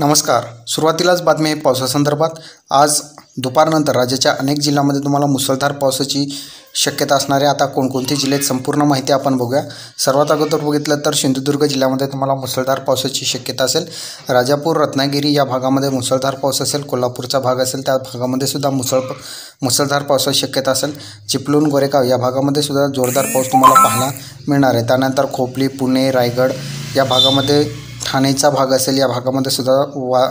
नमस्कार. सुरुवातीलाच बातमी आहे पावसासंदर्भात. आज दुपारनंतर राज्याच्या अनेक जिल्ह्यांमध्ये तुम्हाला मुसळधार पावसाची शक्यता असणारे. आता कोणकोणते जिल्ह्यात संपूर्ण माहिती आपण बघूया. सर्वात अगोदर बघितलं तर सिंधुदुर्ग जिल्ह्यामध्ये तुम्हाला मुसळधार पावसाची शक्यता असेल. राजापूर रत्नागिरी या भागामध्ये मुसळधार पाऊस असेल. कोल्हापूरचा भाग असेल त्या भागामध्ये सुद्धा मुसळधार पावसाची शक्यता असेल. चिपळूण गोरेगाव या भागामध्ये सुद्धा जोरदार पाऊस तुम्हाला पाहायला मिळणार आहे. त्यानंतर खोपली पुणे रायगड या भागामध्ये ठाणेचा भाग असेल या भागामध्ये सुद्धा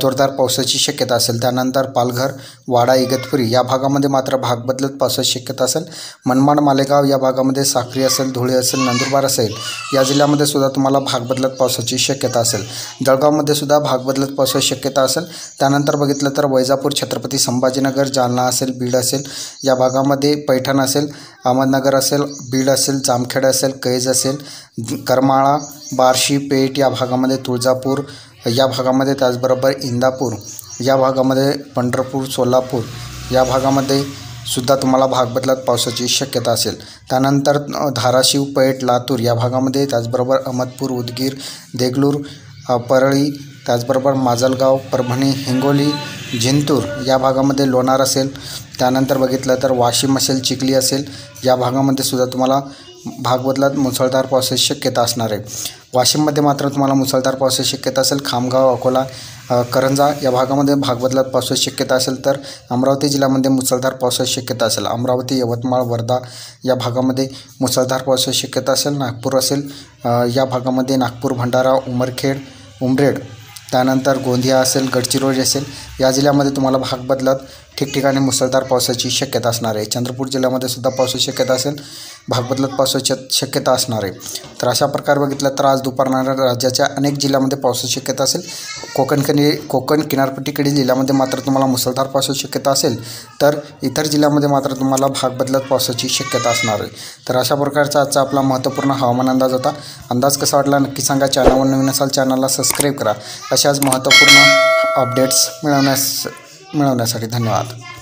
जोरदार पावसाची शक्यता असेल. त्यानंतर पालघर वाडा इगतपुरी या भागामध्ये मात्र भाग बदलत पावसाची शक्यता असेल. मनमाड मालेगाव या भागामध्ये साक्री असेल धुळे असेल नंदुरबार असेल या जिल्ह्यामध्ये सुद्धा तुम्हाला भाग बदलत पावसाची शक्यता असेल. जळगावमध्ये सुद्धा भाग बदलत पावसाची शक्यता असेल. त्यानंतर बघितलं तर वैजापूर छत्रपती संभाजीनगर जालना असेल बीड असेल या भागामध्ये पैठण असेल अहमदनगर असेल बीड असेल जामखेड असेल कैज असेल करमाळा बार्शी पेठ या भागामध्ये तुळजापूर या भागामध्ये त्याचबरोबर इंदापूर या भागामध्ये पंढरपूर सोलापूर या भागामध्ये सुद्धा तुम्हाला भाग बदलत पावसाची शक्यता असेल. त्यानंतर धाराशिव पेठ लातूर या भागामध्ये त्याचबरोबर अहमदपूर उदगीर देगलूर परळी त्याचबरोबर माजलगाव परभणी हिंगोली जिंतूर या भागामध्ये लोणार असेल. त्यानंतर बघितलं तर वाशिम असेल चिखली असेल या भागामध्ये सुद्धा तुम्हाला भाग बदलत मुसळधार पावसाची शक्यता असणार आहे. वाशिममध्ये मात्र तुम्हाला मुसळधार पावसाची शक्यता असेल. खामगाव अकोला करंजा या भागामध्ये भाग बदलत पावसाची शक्यता असेल. तर अमरावती जिल्ह्यामध्ये मुसळधार पावसाची शक्यता असेल. अमरावती यवतमाळ वर्धा या भागामध्ये मुसळधार पावसाची शक्यता असेल. नागपूर असेल या भागामध्ये नागपूर भंडारा उमरखेड उमरेड त्यानंतर गोंदिया असेल गडचिरोली असेल या जिल्ह्यामध्ये तुम्हाला भाग बदलत ठिकठिकाणी मुसळधार पावसाची शक्यता असणार आहे. चंद्रपूर जिल्ह्यामध्ये सुद्धा पावसाची शक्यता असेल. भाग बदलत पावसाची शक्यता असणार आहे. तर अशा प्रकारे बघितलं तर आज दुपारनंतर राज्याच्या अनेक जिल्ह्यामध्ये पावसाची शक्यता असेल. कोकण किनारपट्टीकडील जिल्ह्यामध्ये मात्र तुम्हाला मुसळधार पावसाची शक्यता असेल. तर इतर जिल्ह्यामध्ये मात्र तुम्हाला भाग बदलत पावसाची शक्यता असणार आहे. तर अशा प्रकारचा आजचा आपला महत्त्वपूर्ण हवामान अंदाज होता. अंदाज कसा वाटला नक्की सांगा. चॅनलवर नवीन असाल चॅनलला सबस्क्राईब करा. अशाच महत्त्वपूर्ण अपडेट्स मिळवण्यासाठी धन्यवाद.